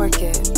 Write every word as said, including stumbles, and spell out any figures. orchid.